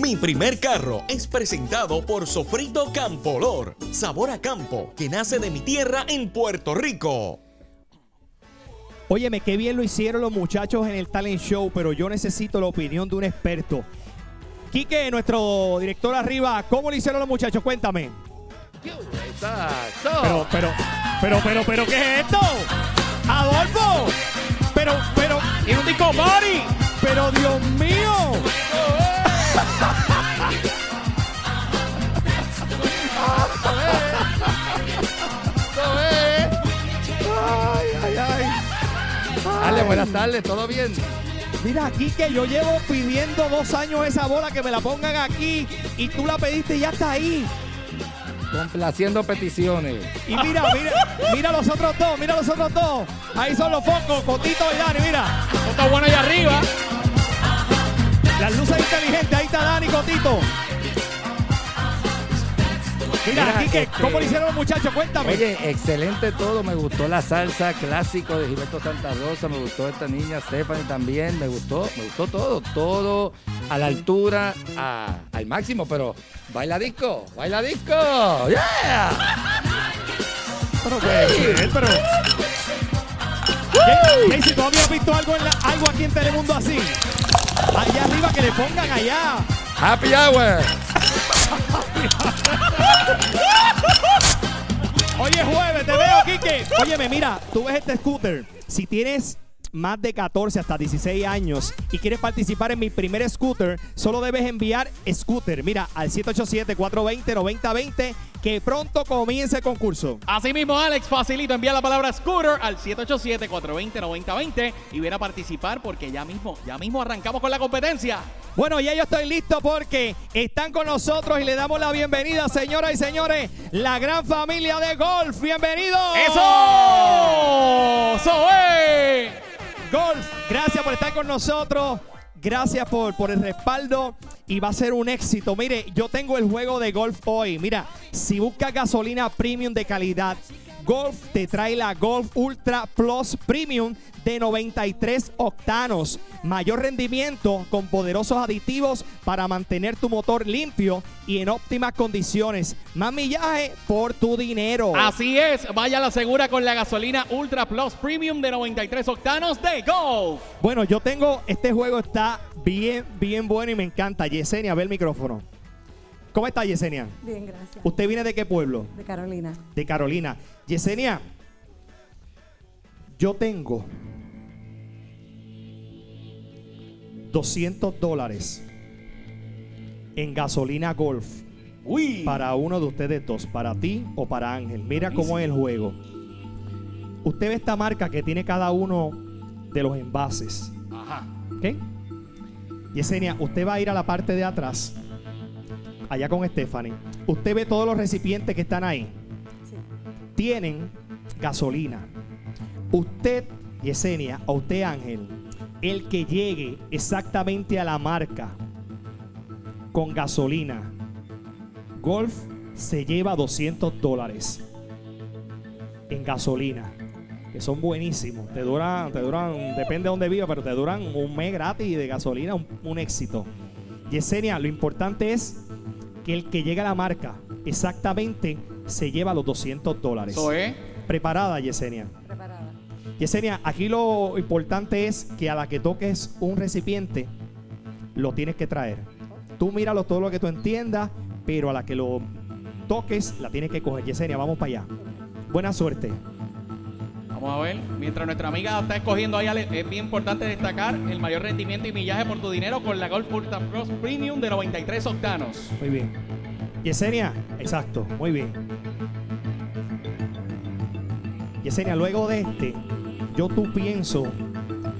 Mi primer carro es presentado por Sofrito Campolor, sabor a campo, que nace de mi tierra en Puerto Rico. Óyeme, qué bien lo hicieron los muchachos en el talent show, pero yo necesito la opinión de un experto. Quique, nuestro director arriba, ¿cómo lo hicieron los muchachos? Cuéntame. Pero, ¿qué es esto? ¡Adolfo! Pero, ¡es un disco party! ¡Pero, Dios mío! Dale, buenas tardes, ¿todo bien? Mira, aquí que yo llevo pidiendo 2 años esa bola, que me la pongan aquí, y tú la pediste y ya está ahí. Complaciendo peticiones. Y mira los otros dos, mira los otros dos. Ahí son los focos, Cotito y Dani, mira. Está bueno ahí arriba. Las luces inteligentes, ahí está Dani, Cotito. Mira, Quique, ¿cómo lo hicieron los muchachos? Cuéntame. Oye, excelente todo. Me gustó la salsa clásico de Gilberto Santa Rosa. Me gustó esta niña, Stephanie también. Me gustó todo. Todo a la altura, al máximo. Pero baila disco, yeah. Pero Casey, ¿tú habías visto algo aquí en Telemundo así? Allá arriba, que le pongan allá. Happy hour. Hoy es jueves, te veo, Quique. Óyeme, mira, tú ves este scooter. Si tienes más de 14 hasta 16 años y quieres participar en mi primer scooter, solo debes enviar scooter, mira, al 787-420-9020, que pronto comience el concurso. Así mismo, Alex, facilito, envía la palabra scooter al 787-420-9020 y ven a participar, porque ya mismo arrancamos con la competencia. Bueno, ya yo estoy listo porque están con nosotros y le damos la bienvenida, señoras y señores, la gran familia de Golf. ¡Bienvenidos! ¡Eso! ¡Soy! Golf, gracias por estar con nosotros, gracias por el respaldo, y va a ser un éxito. Mire, yo tengo el juego de Golf hoy. Mira, si buscas gasolina premium de calidad, Golf te trae la Golf Ultra Plus Premium de 93 octanos. Mayor rendimiento con poderosos aditivos para mantener tu motor limpio y en óptimas condiciones. Más millaje por tu dinero. Así es, vaya a la segura con la gasolina Ultra Plus Premium de 93 octanos de Golf. Bueno, yo tengo, este juego está bien bueno y me encanta. Yesenia, ve el micrófono. ¿Cómo está, Yesenia? Bien, gracias. ¿Usted viene de qué pueblo? De Carolina. De Carolina. Yesenia, yo tengo $200 en gasolina Golf. Uy. Para uno de ustedes dos, para ti o para Ángel. Mira cómo es el juego. Usted ve esta marca que tiene cada uno de los envases. Ajá. ¿Ok? Yesenia, usted va a ir a la parte de atrás, allá con Stephanie. Usted ve todos los recipientes que están ahí. Sí. Tienen gasolina. Usted, Yesenia, o usted, Ángel, el que llegue exactamente a la marca con gasolina Golf se lleva $200 en gasolina, que son buenísimos. Te duran, depende de dónde viva, pero te duran un mes gratis de gasolina, un éxito. Yesenia, lo importante es que el que llega a la marca exactamente se lleva los $200. ¿Preparada, Yesenia? Preparada. Yesenia, aquí lo importante es que a la que toques un recipiente, lo tienes que traer. Tú míralo todo lo que tú entiendas, pero a la que lo toques, la tienes que coger. Yesenia, vamos para allá. Buena suerte. Vamos a ver, mientras nuestra amiga está escogiendo ahí, es bien importante destacar el mayor rendimiento y millaje por tu dinero con la Golf Ultra Plus Premium de 93 octanos. Muy bien. Yesenia, exacto, muy bien. Yesenia, luego de este, tú pienso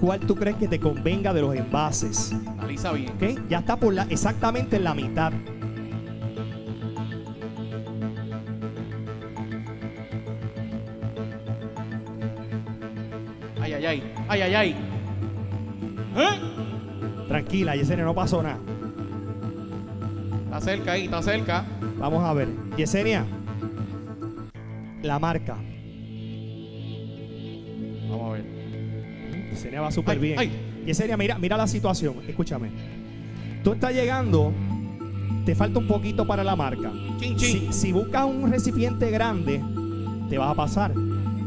cuál tú crees que te convenga de los envases. Analiza bien. ¿Ok? Ya está por exactamente en la mitad. Ay. ¿Eh? Tranquila, Yesenia, no pasó nada. Está cerca ahí, está cerca. Vamos a ver. Yesenia, la marca. Vamos a ver. Yesenia va súper bien. Ay. Yesenia, mira la situación. Escúchame. Tú estás llegando te falta un poquito para la marca. Chin, chin. Si buscas un recipiente grande, te vas a pasar.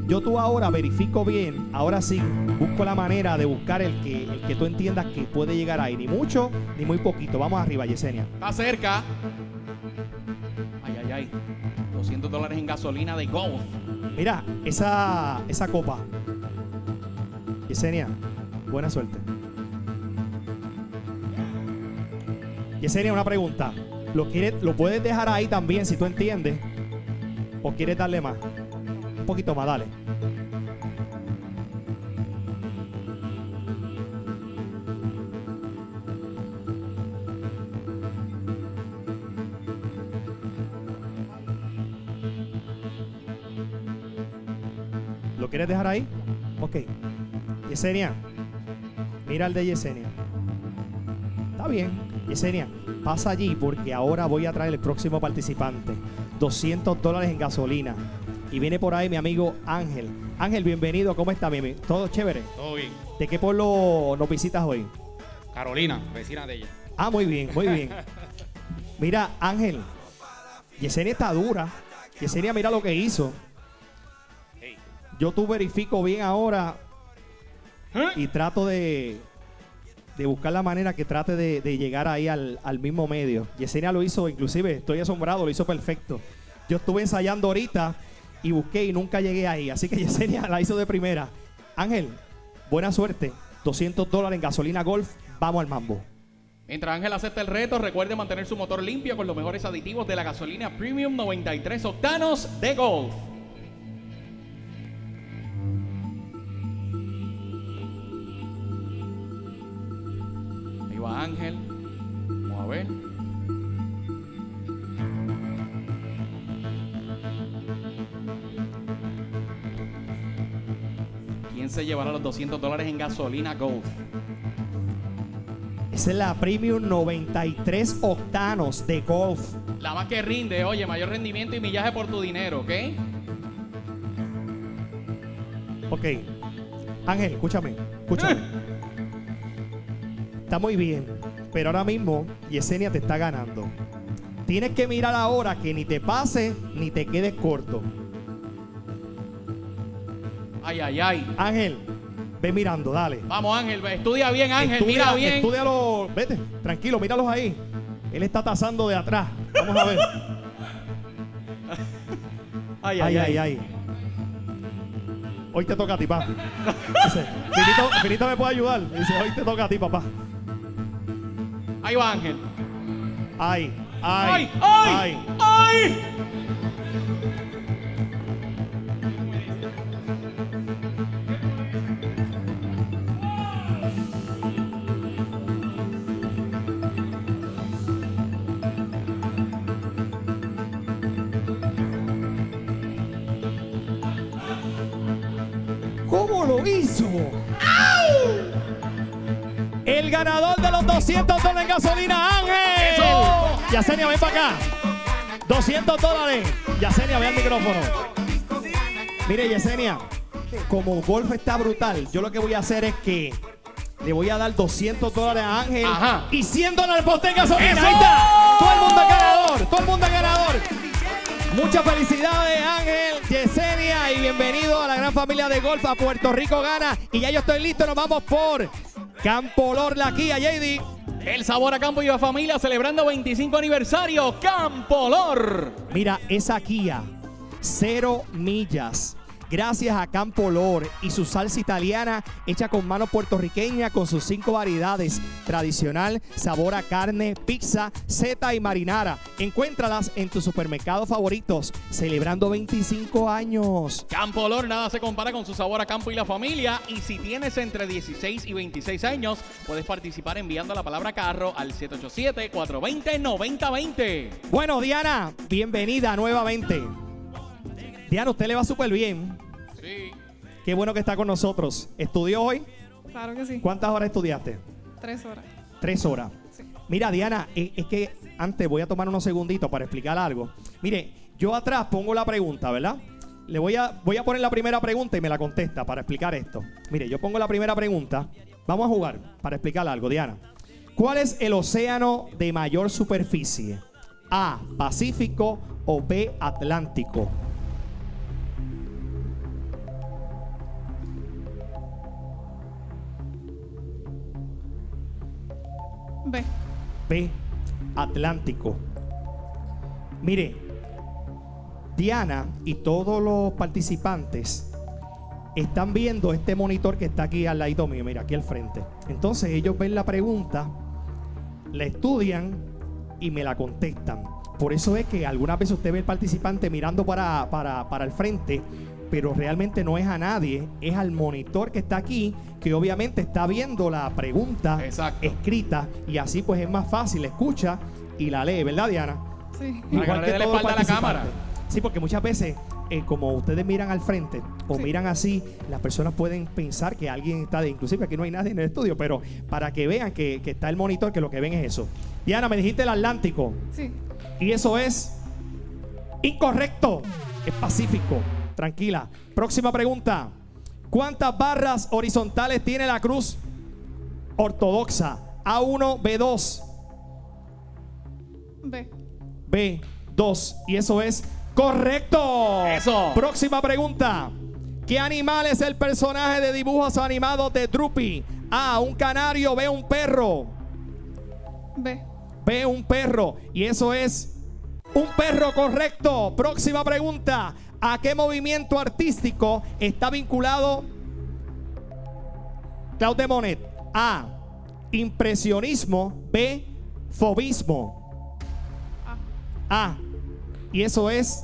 Yo tú ahora verifico bien, ahora sí, busco la manera de buscar el que tú entiendas que puede llegar ahí. Ni mucho, ni muy poquito. Vamos arriba, Yesenia. Está cerca. Ay, ay, ay. $200 en gasolina de Gulf. Mira, esa copa. Yesenia, buena suerte. Yesenia, una pregunta. ¿Lo puedes dejar ahí también si tú entiendes? ¿O quieres darle más? Un poquito más, dale. ¿Lo quieres dejar ahí? Ok. Yesenia, mira el de Yesenia. Está bien. Yesenia, pasa allí porque ahora voy a traer el próximo participante. $200 en gasolina. Y viene por ahí mi amigo Ángel. Ángel, bienvenido. ¿Cómo está, mi amigo? ¿Todo chévere? Todo bien. ¿De qué pueblo nos visitas hoy? Carolina, vecina de ella. Ah, muy bien, muy bien. Mira, Ángel, Yesenia está dura. Yesenia, mira lo que hizo. Yo tú verifico bien ahora y trato de buscar la manera que trate de llegar ahí al mismo medio. Yesenia lo hizo, inclusive, estoy asombrado, lo hizo perfecto. Yo estuve ensayando ahorita y busqué y nunca llegué ahí. Así que Yesenia la hizo de primera. Ángel, buena suerte. $200 en gasolina Gulf. Vamos al mambo. Mientras Ángel acepta el reto, recuerde mantener su motor limpio con los mejores aditivos de la gasolina Premium 93 octanos de Gulf. Ahí va Ángel. Vamos a ver. Se llevará los $200 en gasolina Gulf. Esa es la Premium 93 octanos de Gulf. La más que rinde, oye, mayor rendimiento y millaje por tu dinero, ¿ok? Ok. Ángel, escúchame. Está muy bien, pero ahora mismo Yesenia te está ganando. Tienes que mirar ahora que ni te pase ni te quedes corto. Ay, ay, ay. Ángel, ve mirando, dale. Vamos, Ángel, ve. Estudia bien, Ángel, mira bien. Estúdialo, vete, tranquilo, míralos ahí. Él está tasando de atrás. Vamos a ver. Ay, ay, ay, ay, ay. Hoy te toca a ti, papá. Finito me puede ayudar. Dice, hoy te toca a ti, papá. Ahí va, Ángel. Ay, ay, ay, ay, ay, ay. El ganador de los $200 en gasolina, Ángel. Eso. Yesenia, ven para acá. $200. Yesenia, ve al micrófono. Mire, Yesenia, como Gulf está brutal, yo lo que voy a hacer es que le voy a dar $200 a Ángel. Ajá. Y $100 por usted en gasolina. Eso. Ahí está. Todo el mundo es ganador. Todo el mundo es ganador. Muchas felicidades, Ángel, Yesenia, y bienvenido a la gran familia de Gulf, a Puerto Rico Gana. Y ya yo estoy listo, nos vamos por Campolor, la Kia, JD. El sabor a campo y a familia, celebrando 25 aniversario, Campolor. Mira, esa Kia, 0 millas. Gracias a Campolor y su salsa italiana hecha con mano puertorriqueña, con sus 5 variedades: tradicional, sabor a carne, pizza, seta y marinara. Encuéntralas en tus supermercados favoritos, celebrando 25 años. Campolor, nada se compara con su sabor a campo y la familia. Y si tienes entre 16 y 26 años, puedes participar enviando la palabra carro al 787-420-9020. Bueno, Diana, bienvenida nuevamente. Diana, usted le va súper bien. Sí. Qué bueno que está con nosotros. ¿Estudió hoy? Claro que sí. ¿Cuántas horas estudiaste? 3 horas. 3 horas. Sí. Mira, Diana, es que antes voy a tomar unos segunditos para explicar algo. Mire, yo atrás pongo la pregunta, ¿verdad? Le voy a poner la primera pregunta y me la contesta para explicar esto. Mire, yo pongo la primera pregunta. Vamos a jugar para explicar algo, Diana. ¿Cuál es el océano de mayor superficie? A, Pacífico o B, Atlántico. B. B, Atlántico. Mire, Diana y todos los participantes están viendo este monitor que está aquí al lado mío, mira, aquí al frente. Entonces ellos ven la pregunta, la estudian y me la contestan. Por eso es que algunas veces usted ve al participante mirando para el frente, pero realmente no es a nadie, es al monitor que está aquí, que obviamente está viendo la pregunta escrita, y así pues es más fácil, escucha y la lee, ¿verdad, Diana? Sí. Igual que la espalda a la cámara. Sí, porque muchas veces, como ustedes miran al frente o miran así, las personas pueden pensar que alguien está de... Inclusive aquí no hay nadie en el estudio, pero para que vean que está el monitor, que lo que ven es eso. Diana, me dijiste el Atlántico. Sí. Y eso es incorrecto. Es Pacífico. Tranquila. Próxima pregunta. ¿Cuántas barras horizontales tiene la cruz ortodoxa? A1, B2. B. B2. Y eso es correcto. Eso. Próxima pregunta. ¿Qué animal es el personaje de dibujos animados de Droopy? A, un canario. B, un perro. B. B, un perro. Y eso es un perro, correcto. Próxima pregunta. ¿A qué movimiento artístico está vinculado Claude Monet? A, impresionismo. B, fobismo. A. Y eso es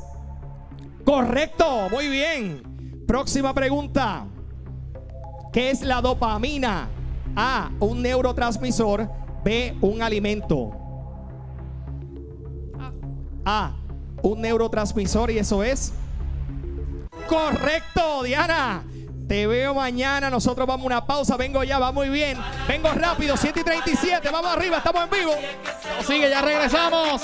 correcto. Muy bien. Próxima pregunta. ¿Qué es la dopamina? A, un neurotransmisor. B, un alimento. A, un neurotransmisor. Y eso es correcto, Diana. Te veo mañana. Nosotros vamos a una pausa. Vengo ya, va muy bien. Vengo rápido, 7:37. Vamos arriba, estamos en vivo. Sigue, ya regresamos.